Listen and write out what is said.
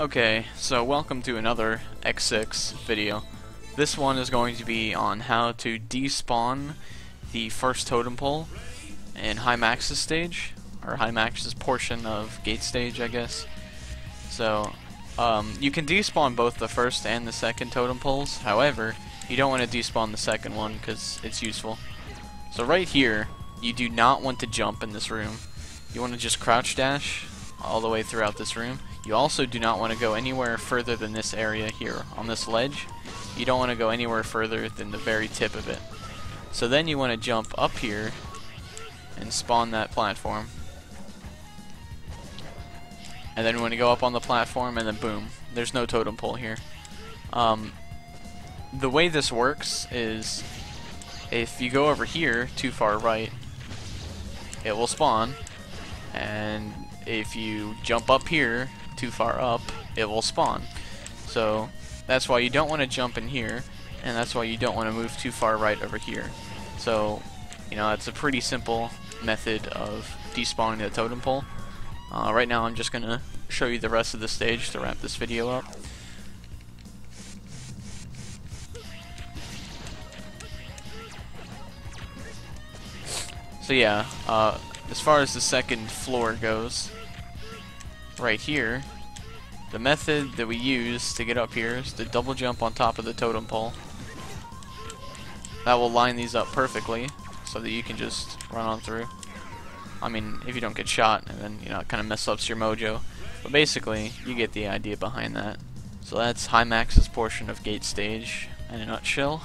Okay, so welcome to another X6 video. This one is going to be on how to despawn the first totem pole in High Max's stage, or High Max's portion of Gate stage, I guess. So, you can despawn both the first and the second totem poles, however, you don't want to despawn the second one because it's useful. So right here, you do not want to jump in this room. You want to just crouch dash all the way throughout this room. You also do not want to go anywhere further than this area here. On this ledge, you don't want to go anywhere further than the very tip of it. So then you want to jump up here and spawn that platform. And then you want to go up on the platform and then boom. There's no totem pole here. The way this works is if you go over here too far right, it will spawn. And if you jump up here too far up, it will spawn. So that's why you don't want to jump in here, and that's why you don't want to move too far right over here. So, you know, it's a pretty simple method of despawning the totem pole. Right now I'm just gonna show you the rest of the stage to wrap this video up. So yeah, as far as the second floor goes, right here, the method that we use to get up here is to double jump on top of the totem pole. That will line these up perfectly so that you can just run on through. I mean, if you don't get shot, and then, you know, it kind of mess ups your mojo. But basically, you get the idea behind that. So that's High Max's portion of Gate stage in a nutshell.